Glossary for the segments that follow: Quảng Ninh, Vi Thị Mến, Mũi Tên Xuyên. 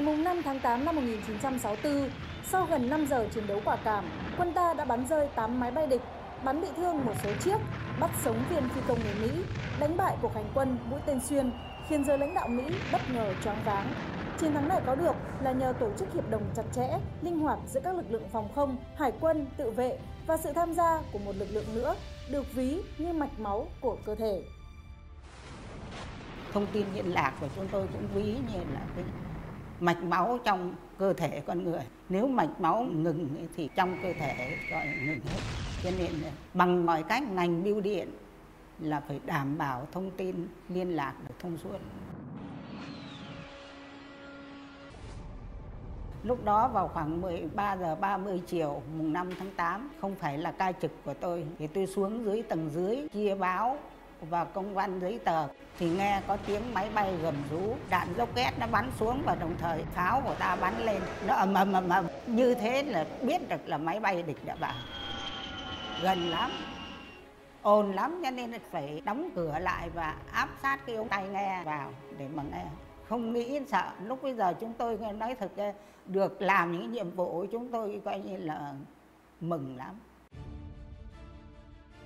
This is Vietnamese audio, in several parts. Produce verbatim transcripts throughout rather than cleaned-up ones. Ngày năm tháng tám năm một nghìn chín trăm sáu mươi tư, sau gần năm giờ chiến đấu quả cảm, quân ta đã bắn rơi tám máy bay địch, bắn bị thương một số chiếc, bắt sống viên phi công người Mỹ, đánh bại cuộc hành quân Mũi Tên Xuyên, khiến giới lãnh đạo Mỹ bất ngờ choáng váng. Chiến thắng này có được là nhờ tổ chức hiệp đồng chặt chẽ, linh hoạt giữa các lực lượng phòng không, hải quân, tự vệ và sự tham gia của một lực lượng nữa được ví như mạch máu của cơ thể. Thông tin liên lạc của chúng tôi cũng ví như là cái mạch máu trong cơ thể con người. Nếu mạch máu ngừng thì trong cơ thể gọi ngừng hết. Cho nên bằng mọi cách ngành bưu điện là phải đảm bảo thông tin liên lạc được thông suốt. Lúc đó vào khoảng mười ba giờ ba mươi chiều mùng năm tháng tám, không phải là ca trực của tôi, thì tôi xuống dưới tầng dưới chia báo và công văn giấy tờ, thì nghe có tiếng máy bay gầm rú, đạn rocket nó bắn xuống và đồng thời pháo của ta bắn lên, nó ầm ầm ầm ầm. Như thế là biết được là máy bay địch đã vào. Gần lắm, ồn lắm, cho nên phải đóng cửa lại và áp sát cái ống tai nghe vào để mà nghe. Không nghĩ sợ, lúc bây giờ chúng tôi nói thật được làm những nhiệm vụ chúng tôi coi như là mừng lắm.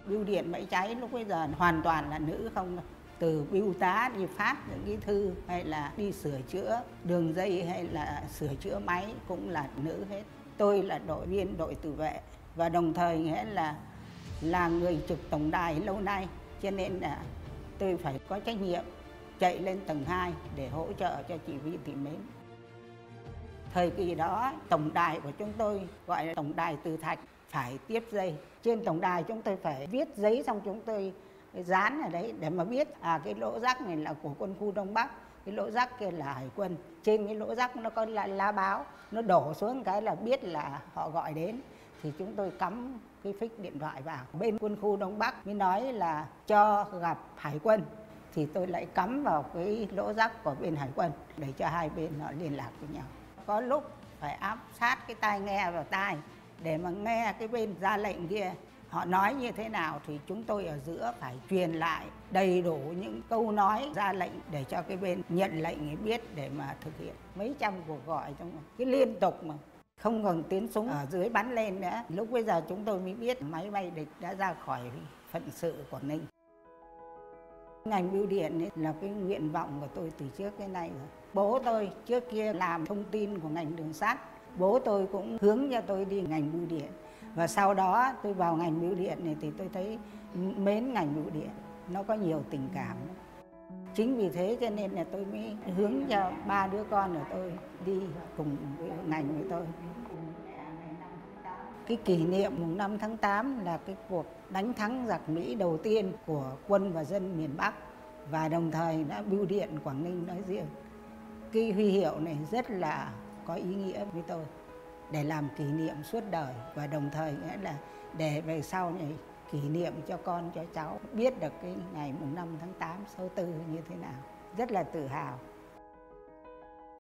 Bưu điện Bãi Cháy lúc bây giờ hoàn toàn là nữ không, từ bưu tá đi phát những cái thư hay là đi sửa chữa đường dây hay là sửa chữa máy cũng là nữ hết. Tôi là đội viên đội tự vệ và đồng thời nghĩa là là người trực tổng đài lâu nay, cho nên là tôi phải có trách nhiệm chạy lên tầng hai để hỗ trợ cho chị Vi Thị Mến. Thời kỳ đó tổng đài của chúng tôi gọi là tổng đài Từ Thạch, phải tiếp dây. Trên tổng đài chúng tôi phải viết giấy, xong chúng tôi dán ở đấy để mà biết à cái lỗ rác này là của quân khu Đông Bắc, cái lỗ rác kia là hải quân. Trên cái lỗ rác nó có là lá báo, nó đổ xuống cái là biết là họ gọi đến, thì chúng tôi cắm cái phích điện thoại vào. Bên quân khu Đông Bắc mới nói là cho gặp hải quân, thì tôi lại cắm vào cái lỗ rác của bên hải quân để cho hai bên họ liên lạc với nhau. Có lúc phải áp sát cái tai nghe vào tai để mà nghe cái bên ra lệnh kia họ nói như thế nào, thì chúng tôi ở giữa phải truyền lại đầy đủ những câu nói ra lệnh để cho cái bên nhận lệnh biết để mà thực hiện. Mấy trăm cuộc gọi trong cứ liên tục mà không ngừng tiếng súng ở dưới bắn lên nữa. Lúc bây giờ chúng tôi mới biết máy bay địch đã ra khỏi phận sự Quảng Ninh. Ngành bưu điện ấy là cái nguyện vọng của tôi từ trước đến nay rồi. Bố tôi trước kia làm thông tin của ngành đường sắt, bố tôi cũng hướng cho tôi đi ngành bưu điện. Và sau đó tôi vào ngành bưu điện này thì tôi thấy mến ngành bưu điện, nó có nhiều tình cảm. Chính vì thế cho nên là tôi mới hướng cho ba đứa con của tôi đi cùng với ngành với tôi. Cái kỷ niệm mùng năm tháng tám là cái cuộc đánh thắng giặc Mỹ đầu tiên của quân và dân miền Bắc, và đồng thời đã bưu điện Quảng Ninh nói riêng. Cái huy hiệu này rất là có ý nghĩa với tôi, để làm kỷ niệm suốt đời và đồng thời nghĩa là để về sau này kỷ niệm cho con, cho cháu biết được cái ngày mùng năm tháng tám sáu tư như thế nào. Rất là tự hào.